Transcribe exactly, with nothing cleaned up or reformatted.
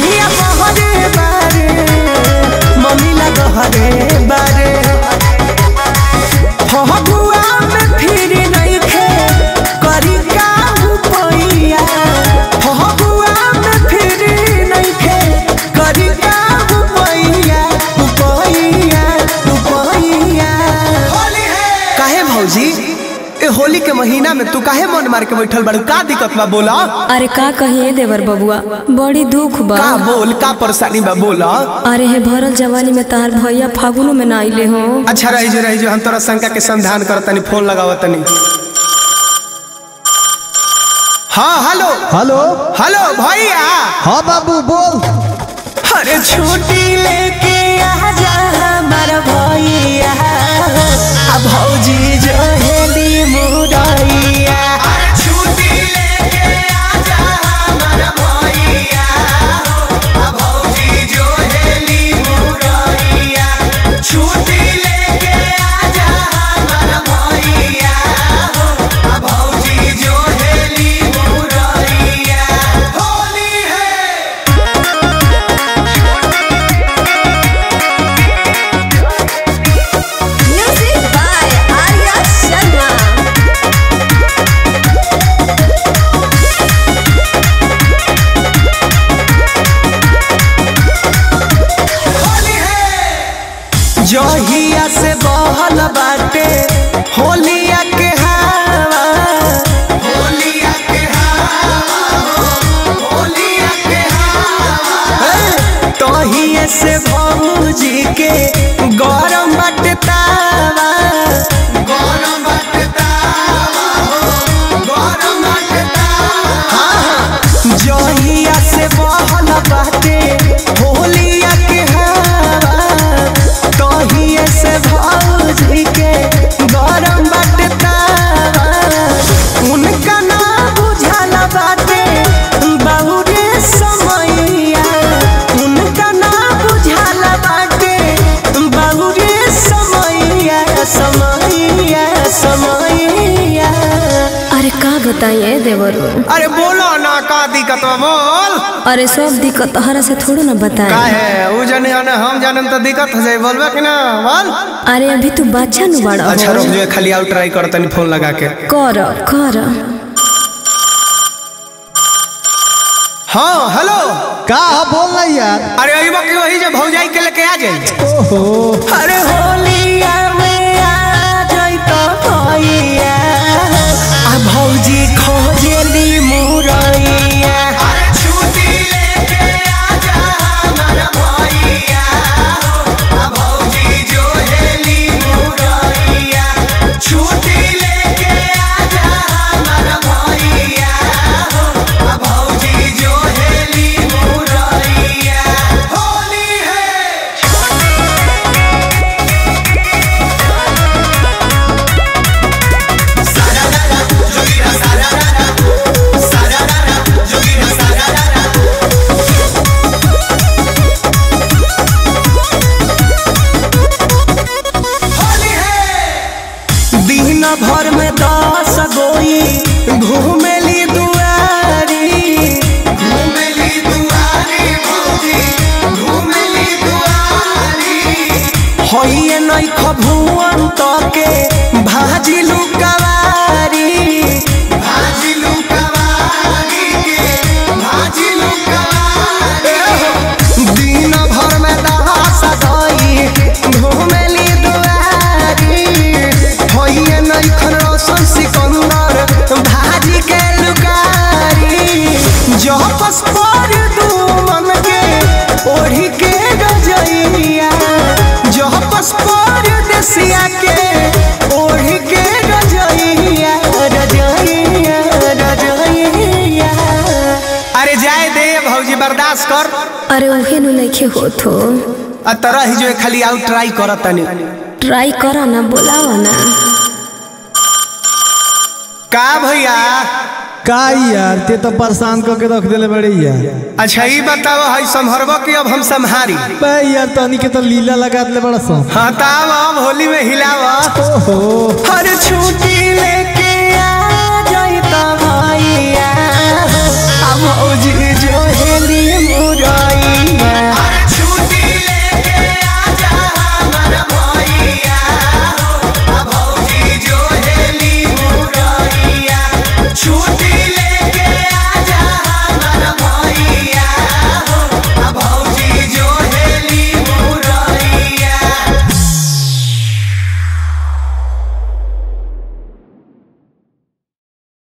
कहिया बहरे बारे मम्मी ला गहरे बारे फहगुआ में फिर नहीं खे करी काहू पैया फहगुआ में फिर नहीं खे करी काहू पैया पैया पैया काहे भौजी ए होली के महीना में तू काहे मन मार के बैठल बड़ का दिक्कत बा बोला। अरे का कहिए देवर बबुआ बड़ी दुख बा का बोल का परेशानी बा बोला। अरे हे भरल जवानी में तार भैया फागुनो में ना आइले हो। अच्छा रही जो रही जो हम तोरा शंका के संधान करतनी फोन लगावतनी। हाँ हेलो हेलो हेलो भैया। हाँ बाबू बोल। अरे छुट्टी लेके आ जा हमारा भैया अब भौजी जो जोहिया से बहल बाटे होलिया के हवा होलिया के हवा होलिया के हवा तोहिए से भौजी के गरम बाटे तावा गरम बाटे तावा गरम बाटे तावा जोहिया से बहल बाटे होलिया के हवा तोहिए से भौजी के गरम बाटे तावा उनका ना बुझल बाटे बहुरे समैया उनका ना बुझल बाटे बहुरे समैया समैया समैया। अरे का बताइए देवर। अरे बोलो ना का दिक्कत बोल। अरे सब दिक्कत हरा से थोड़ा ना बताए का है उ जाने आने हम जाने त दिक्कत हो जाए बोलबा कि ना बोल। अरे अभी तू बच्चा न बड़ा। अच्छा रुक जो खाली आउट ट्राई कर तनी फोन लगा के कर कर। हां हेलो का बोल ना यार। अरे अइबो कि वही जे भौजाई के लेके आ जाए। ओहो अरे होलिया में आ जाई तो भैया आ भौजी खोजे ली मुरैया भर में दस गोई घूमेली दुआरी घूमेली दुआरी भौजी घूमेली दुआरी होइए नहीं खभुवन तो के भाजिलू कवारी भाजिलू कवारी के भाजिलू कवारी दिन भर में दस गोई घूमेली भाजी के लुकारी जो पसपर दुमन के ओढ़ी के गजइया जो पसपर देसिया के ओढ़ी के गजइया गजइया गजइया। अरे जाए दे भौजी बर्दाश्त कर। अरे उहे नु नहीं के होत हो आ तरह ही जो खाली आउट ट्राई करतनी ट्राई करा ना बोलावा ना का भैया का यार ते तो परेशान कर के रख देले बड़े यार। अच्छा ई बताओ हई संभरबो कि अब हम संहारी बे यार तनी के तो लीला लगा देले बड़ा सो। हां त अब होली में हिलावा। ओहो हर छुट्टी लेके